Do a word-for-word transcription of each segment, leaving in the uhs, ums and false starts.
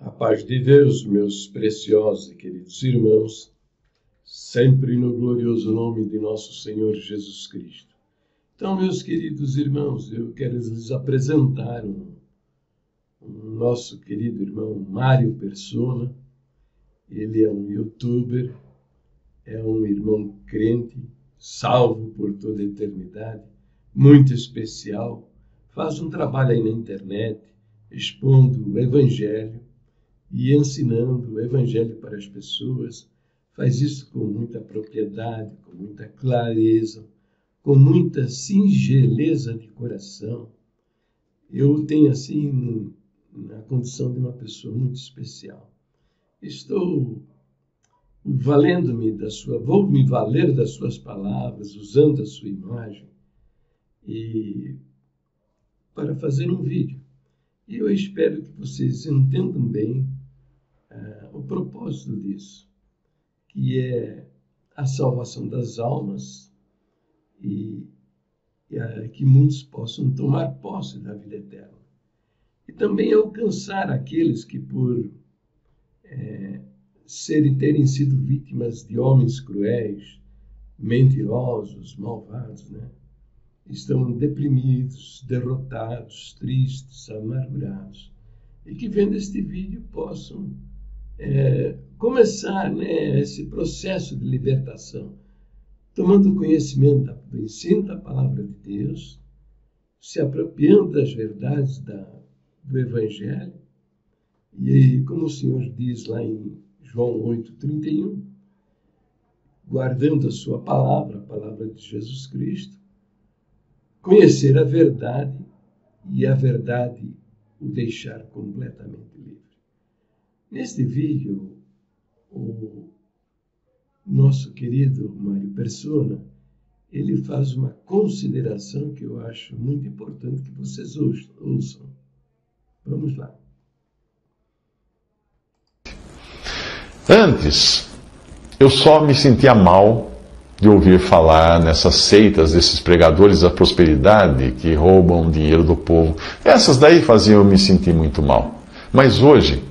A paz de Deus, meus preciosos e queridos irmãos, sempre no glorioso nome de nosso Senhor Jesus Cristo. Então, meus queridos irmãos, eu quero lhes apresentar o nosso querido irmão Mário Persona. Ele é um youtuber, é um irmão crente, salvo por toda a eternidade, muito especial. Faz um trabalho aí na internet, expondo o evangelho e ensinando o evangelho para as pessoas. Faz isso com muita propriedade, com muita clareza, com muita singeleza de coração. Eu tenho, assim, a condição de uma pessoa muito especial. Estou valendo-me da sua... Vou me valer das suas palavras, usando a sua imagem, e para fazer um vídeo. E eu espero que vocês entendam bem uh, o propósito disso, que é a salvação das almas e, e a, que muitos possam tomar posse da vida eterna. E também alcançar aqueles que, por é, serem, terem sido vítimas de homens cruéis, mentirosos, malvados, né? Estão deprimidos, derrotados, tristes, amargurados. E que vendo este vídeo possam é, começar, né, esse processo de libertação, tomando conhecimento do ensino da palavra de Deus, se apropriando das verdades da, do Evangelho. E como o Senhor diz lá em João oito, trinta e um, guardando a sua palavra, a palavra de Jesus Cristo, conhecer a verdade e a verdade o deixar completamente livre. Neste vídeo, o nosso querido Mário Persona, ele faz uma consideração que eu acho muito importante que vocês ouçam. Vamos lá. Antes, eu só me sentia mal de ouvir falar nessas seitas, desses pregadores da prosperidade que roubam dinheiro do povo. Essas daí faziam eu me sentir muito mal. Mas hoje,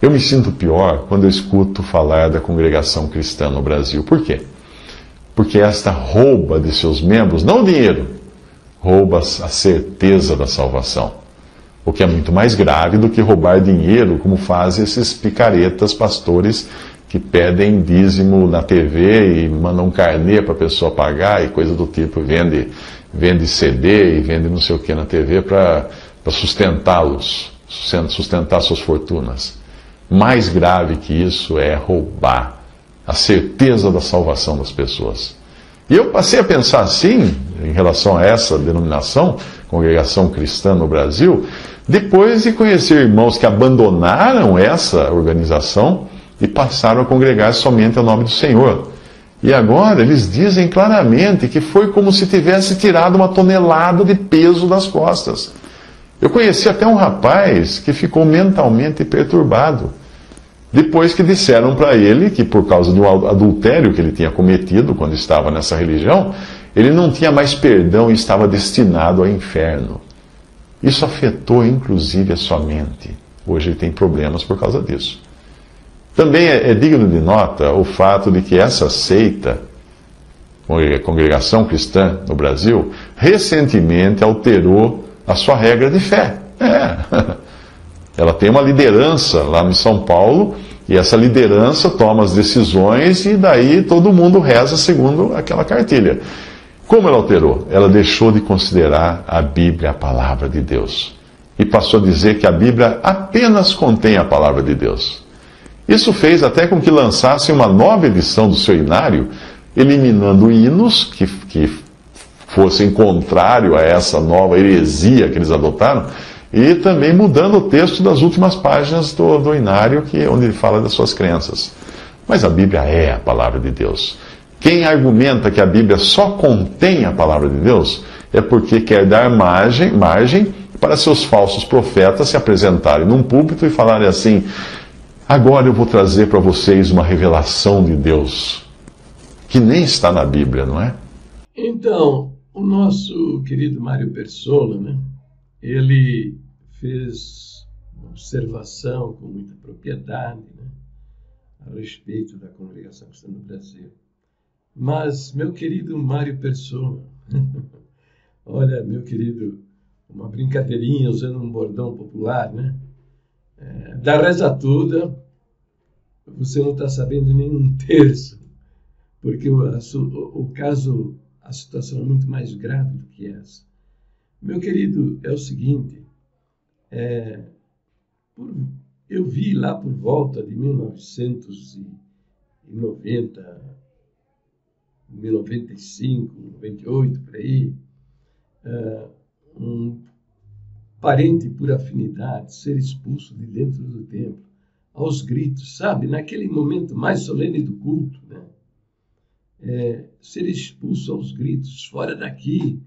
eu me sinto pior quando eu escuto falar da Congregação Cristã no Brasil. Por quê? Porque esta rouba de seus membros, não o dinheiro, rouba a certeza da salvação. O que é muito mais grave do que roubar dinheiro, como fazem esses picaretas pastores que pedem dízimo na tê vê e mandam um carnê para a pessoa pagar e coisa do tipo, vende, vende cê dê e vende não sei o que na tê vê para sustentá-los, sustentar suas fortunas. Mais grave que isso é roubar a certeza da salvação das pessoas. E eu passei a pensar assim, em relação a essa denominação, Congregação Cristã no Brasil, depois de conhecer irmãos que abandonaram essa organização e passaram a congregar somente ao nome do Senhor. E agora eles dizem claramente que foi como se tivesse tirado uma tonelada de peso das costas. Eu conheci até um rapaz que ficou mentalmente perturbado, depois que disseram para ele que por causa do adultério que ele tinha cometido quando estava nessa religião, ele não tinha mais perdão e estava destinado ao inferno. Isso afetou inclusive a sua mente. Hoje ele tem problemas por causa disso. Também é, é digno de nota o fato de que essa seita, Congregação Cristã no Brasil, recentemente alterou a sua regra de fé. É. Ela tem uma liderança lá em São Paulo, e essa liderança toma as decisões e daí todo mundo reza segundo aquela cartilha. Como ela alterou? Ela deixou de considerar a Bíblia a palavra de Deus e passou a dizer que a Bíblia apenas contém a palavra de Deus. Isso fez até com que lançassem uma nova edição do seu hinário, eliminando hinos que, que fossem contrário a essa nova heresia que eles adotaram, e também mudando o texto das últimas páginas do, do hinário, que, onde ele fala das suas crenças. Mas a Bíblia é a palavra de Deus. Quem argumenta que a Bíblia só contém a palavra de Deus é porque quer dar margem, margem para seus falsos profetas se apresentarem num púlpito e falarem assim: agora eu vou trazer para vocês uma revelação de Deus, que nem está na Bíblia, não é? Então, o nosso querido Mário Persona, né? Ele fez observação com muita propriedade, né, a respeito da Congregação Cristã no Brasil. Mas, meu querido Mário Persona, olha, meu querido, uma brincadeirinha usando um bordão popular, né? É, da reza toda, você não está sabendo nem um terço, porque o, a, o, o caso, a situação é muito mais grave do que essa. Meu querido, é o seguinte, é, por, eu vi lá por volta de mil novecentos e noventa, mil novecentos e noventa e cinco, noventa e oito, por aí, uh, um parente por afinidade ser expulso de dentro do templo, aos gritos, sabe? Naquele momento mais solene do culto, né? É, ser expulso aos gritos, fora daqui,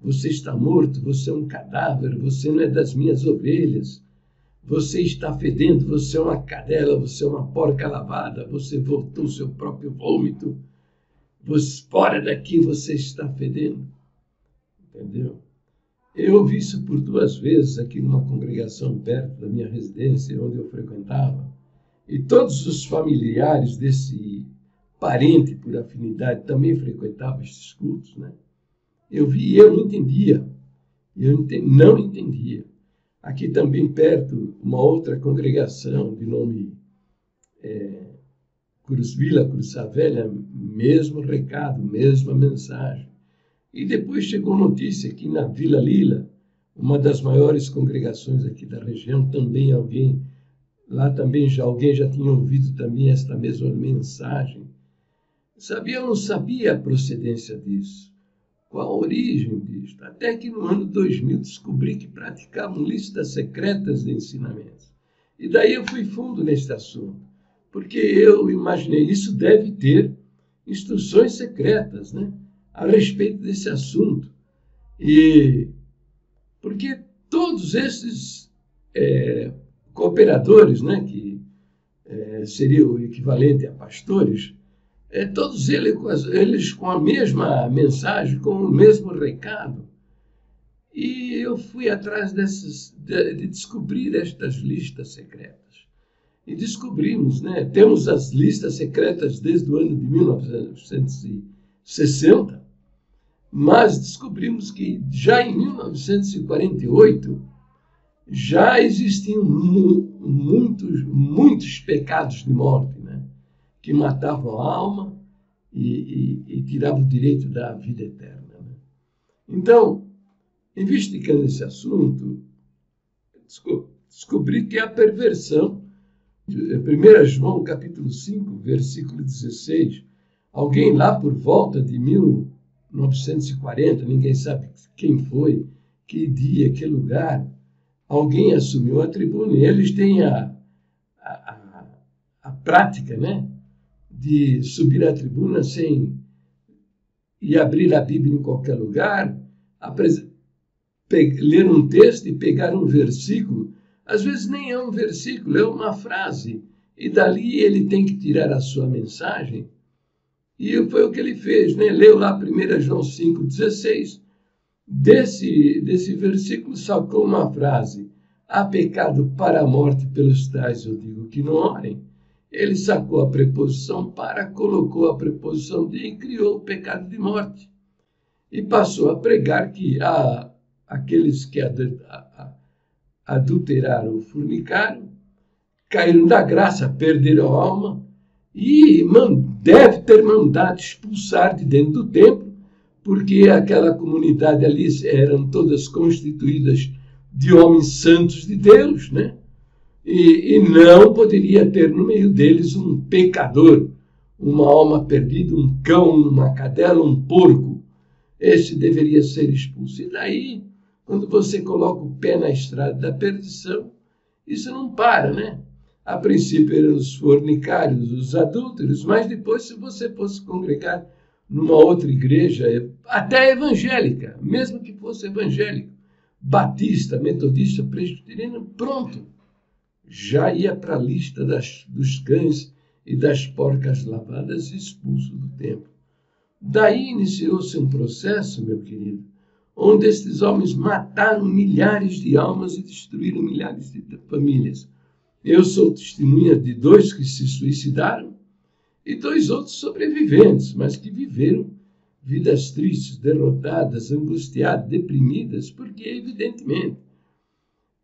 você está morto, você é um cadáver, você não é das minhas ovelhas, você está fedendo, você é uma cadela, você é uma porca lavada, você voltou seu próprio vômito, você, fora daqui, você está fedendo. Entendeu? Eu ouvi isso por duas vezes aqui numa congregação perto da minha residência, onde eu frequentava. E todos os familiares desse parente por afinidade também frequentavam esses cultos, né? Eu vi e eu não entendia. Eu não entendia. Aqui também perto, uma outra congregação de nome... É, Cruz Vila, Cruz Velha, mesmo recado, mesma mensagem. E depois chegou notícia que na Vila Lila, uma das maiores congregações aqui da região, também alguém, lá também já alguém já tinha ouvido também esta mesma mensagem. Sabia ou não sabia a procedência disso? Qual a origem disso? Até que no ano dois mil descobri que praticavam listas secretas de ensinamentos. E daí eu fui fundo neste assunto. Porque eu imaginei, isso deve ter instruções secretas, né, a respeito desse assunto. E porque todos esses é, cooperadores, né, que é, seria o equivalente a pastores, é, todos eles, eles com a mesma mensagem, com o mesmo recado. E eu fui atrás dessas, de, de descobrir estas listas secretas. E descobrimos, né? Temos as listas secretas desde o ano de mil novecentos e sessenta, mas descobrimos que já em mil novecentos e quarenta e oito já existiam mu muitos, muitos pecados de morte, né? Que matavam a alma e, e, e tiravam o direito da vida eterna, né? Então, investigando esse assunto, descobri que a perversão, primeiro João, capítulo cinco, versículo dezesseis, alguém lá por volta de mil novecentos e quarenta, ninguém sabe quem foi, que dia, que lugar, alguém assumiu a tribuna e eles têm a, a, a, a prática, né, de subir à tribuna sem e abrir a Bíblia em qualquer lugar, ler um texto e pegar um versículo. Às vezes nem é um versículo, é uma frase. E dali ele tem que tirar a sua mensagem. E foi o que ele fez, né? Leu lá primeiro João cinco, dezesseis. Desse, desse versículo sacou uma frase. Há pecado para a morte pelos tais, eu digo que não orem. Ele sacou a preposição para, colocou a preposição de e criou o pecado de morte. E passou a pregar que há aqueles que... A, a, adulteraram, fornicaram, caíram da graça, perderam a alma e deve ter mandado expulsar de dentro do templo, porque aquela comunidade ali eram todas constituídas de homens santos de Deus, né? E, e não poderia ter no meio deles um pecador, uma alma perdida, um cão, uma cadela, um porco. Esse deveria ser expulso. E daí... Quando você coloca o pé na estrada da perdição, isso não para, né? A princípio eram os fornicários, os adúlteros, mas depois, se você fosse congregar numa outra igreja, até evangélica, mesmo que fosse evangélico, batista, metodista, presbiteriana, pronto, já ia para a lista das, dos cães e das porcas lavadas, expulso do templo. Daí iniciou-se um processo, meu querido, onde estes homens mataram milhares de almas e destruíram milhares de famílias. Eu sou testemunha de dois que se suicidaram e dois outros sobreviventes, mas que viveram vidas tristes, derrotadas, angustiadas, deprimidas, porque, evidentemente,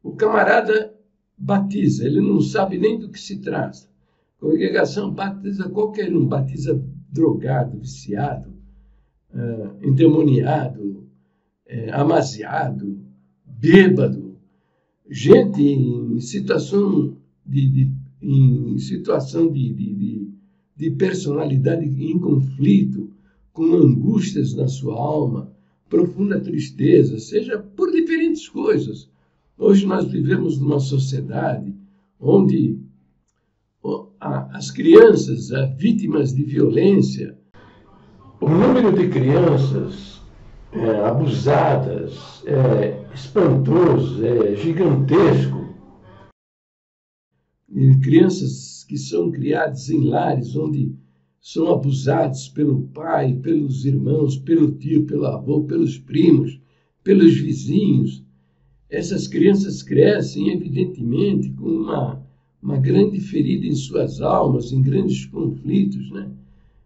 o camarada batiza, ele não sabe nem do que se trata. A congregação batiza qualquer um, batiza drogado, viciado, uh, endemoniado, uh, amaziado, bêbado, gente em situação de, de, em situação de, de, de, de personalidade em conflito, com angústias na sua alma, profunda tristeza, seja por diferentes coisas. Hoje nós vivemos numa sociedade onde as crianças, as vítimas de violência, o número de crianças é, abusadas é espantoso, é gigantesco. E crianças que são criadas em lares onde são abusados pelo pai, pelos irmãos, pelo tio, pelo avô, pelos primos, pelos vizinhos. Essas crianças crescem, evidentemente, com uma, uma grande ferida em suas almas, em grandes conflitos, né?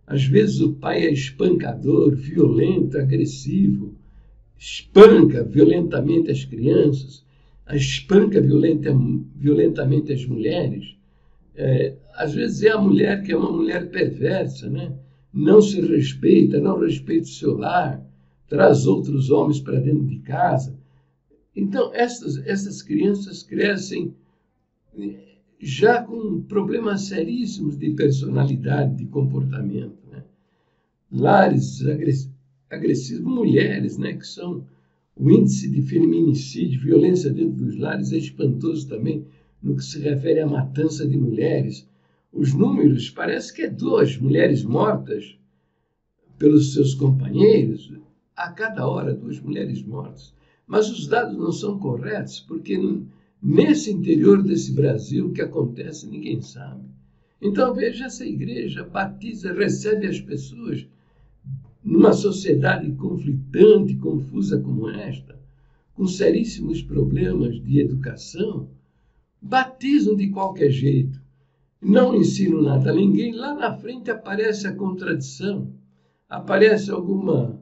Às vezes o pai é espancador, violento, agressivo, espanca violentamente as crianças, espanca violenta, violentamente as mulheres. É, às vezes é a mulher que é uma mulher perversa, né? Não se respeita, não respeita o seu lar, traz outros homens para dentro de casa. Então, essas, essas crianças crescem já com problemas seríssimos de personalidade, de comportamento, né? Lares agressivos, mulheres, né? Que são o índice de feminicídio, violência dentro dos lares é espantoso também, no que se refere à matança de mulheres. Os números parece que é duas mulheres mortas pelos seus companheiros, a cada hora duas mulheres mortas. Mas os dados não são corretos, porque nesse interior desse Brasil, o que acontece ninguém sabe. Então veja, essa igreja batiza, recebe as pessoas numa sociedade conflitante, confusa como esta, com seríssimos problemas de educação, batizam de qualquer jeito, não ensinam nada a ninguém. Lá na frente aparece a contradição, aparece alguma,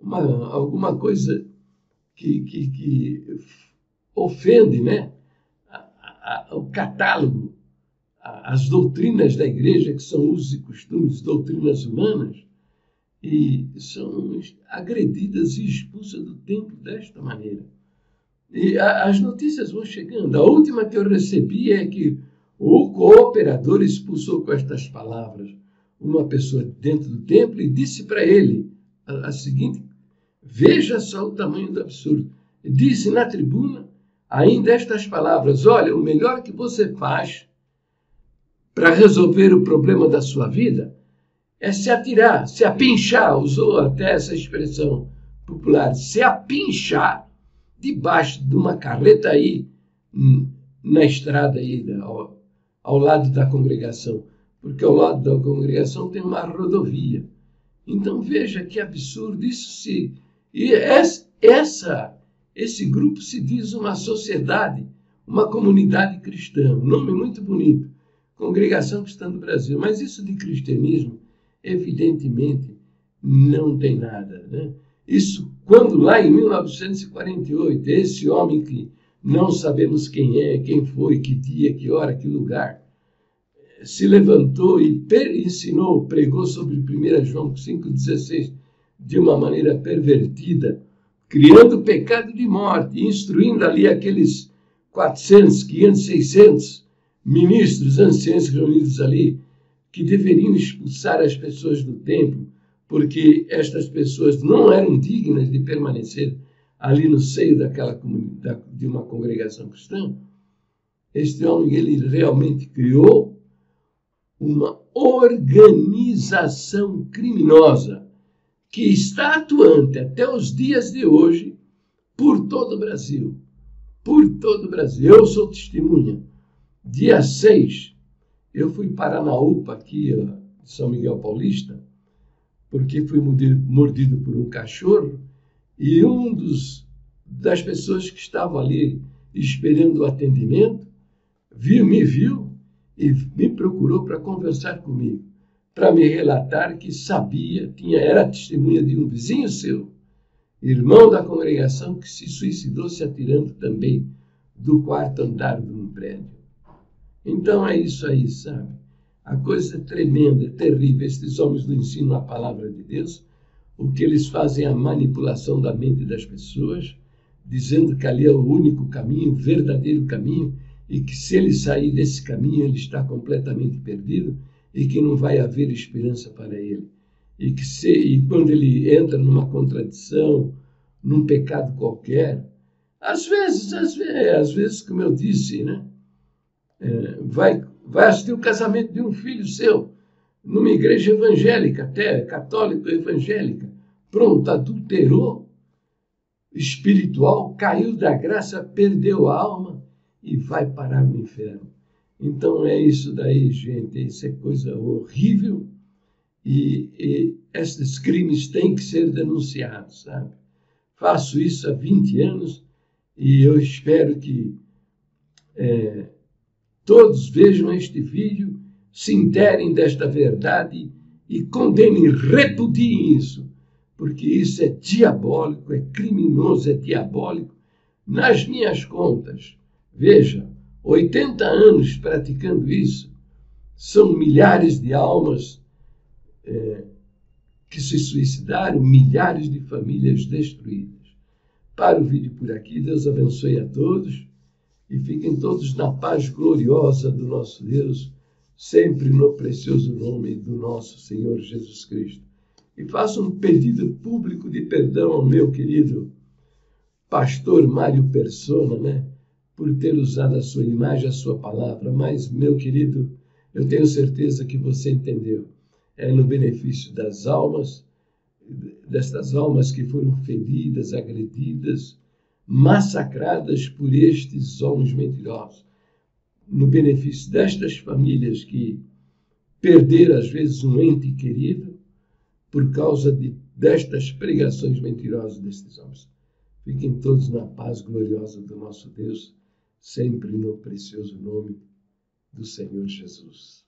uma, alguma coisa... Que, que, que ofende, né? a, a, o catálogo, a, as doutrinas da igreja, que são usos e costumes, doutrinas humanas, e são agredidas e expulsas do templo desta maneira. E a, as notícias vão chegando. A última que eu recebi é que o cooperador expulsou com estas palavras uma pessoa dentro do templo e disse para ele a, a seguinte. Veja só o tamanho do absurdo. Disse na tribuna ainda estas palavras: olha, o melhor que você faz para resolver o problema da sua vida é se atirar, se apinchar, usou até essa expressão popular, se apinchar debaixo de uma carreta aí, na estrada aí, ao, ao lado da congregação, porque ao lado da congregação tem uma rodovia. Então veja que absurdo isso se... E essa, esse grupo se diz uma sociedade, uma comunidade cristã, um nome muito bonito, Congregação Cristã no Brasil. Mas isso de cristianismo, evidentemente, não tem nada, né? Isso, quando lá em mil novecentos e quarenta e oito, esse homem que não sabemos quem é, quem foi, que dia, que hora, que lugar, se levantou e ensinou, pregou sobre primeiro João cinco dezesseis, de uma maneira pervertida, criando pecado de morte, instruindo ali aqueles quatrocentos, quinhentos, seiscentos ministros, anciãos reunidos ali, que deveriam expulsar as pessoas do templo, porque estas pessoas não eram dignas de permanecer ali no seio daquela comunidade, de uma congregação cristã. Este homem, ele realmente criou uma organização criminosa, que está atuante até os dias de hoje por todo o Brasil. Por todo o Brasil. Eu sou testemunha. dia seis, eu fui parar na U P A aqui, de São Miguel Paulista, porque fui mordido por um cachorro E um dos, das pessoas que estavam ali esperando o atendimento, viu, me viu e me procurou para conversar comigo, para me relatar que sabia, tinha, era testemunha de um vizinho seu, irmão da congregação, que se suicidou se atirando também do quarto andar de um prédio. Então é isso aí, sabe? A coisa é tremenda, é terrível. Esses homens não ensinam a palavra de Deus. O que eles fazem é a manipulação da mente das pessoas, dizendo que ali é o único caminho, o verdadeiro caminho, e que se ele sair desse caminho, ele está completamente perdido e que não vai haver esperança para ele. E, que se, e quando ele entra numa contradição, num pecado qualquer, às vezes, às vezes, às vezes como eu disse, né? É, vai, vai assistir o casamento de um filho seu, numa igreja evangélica, até católica evangélica, pronto, adulterou, espiritual, caiu da graça, perdeu a alma e vai parar no inferno. Então é isso daí, gente, isso é coisa horrível. E, e esses crimes têm que ser denunciados, sabe? Faço isso há vinte anos e eu espero que é, todos vejam este vídeo, se interem desta verdade e condenem, repudiem isso, porque isso é diabólico, é criminoso, é diabólico. Nas minhas contas, veja, oitenta anos praticando isso, são milhares de almas É, que se suicidaram, milhares de famílias destruídas. Para o vídeo por aqui, Deus abençoe a todos e fiquem todos na paz gloriosa do nosso Deus, sempre no precioso nome do nosso Senhor Jesus Cristo. E faço um pedido público de perdão ao meu querido pastor Mário Persona, né, por ter usado a sua imagem, a sua palavra, mas, meu querido, eu tenho certeza que você entendeu. É no benefício das almas, destas almas que foram feridas, agredidas, massacradas por estes homens mentirosos. No benefício destas famílias que perderam, às vezes, um ente querido por causa de, destas pregações mentirosas destes homens. Fiquem todos na paz gloriosa do nosso Deus, sempre no precioso nome do Senhor Jesus.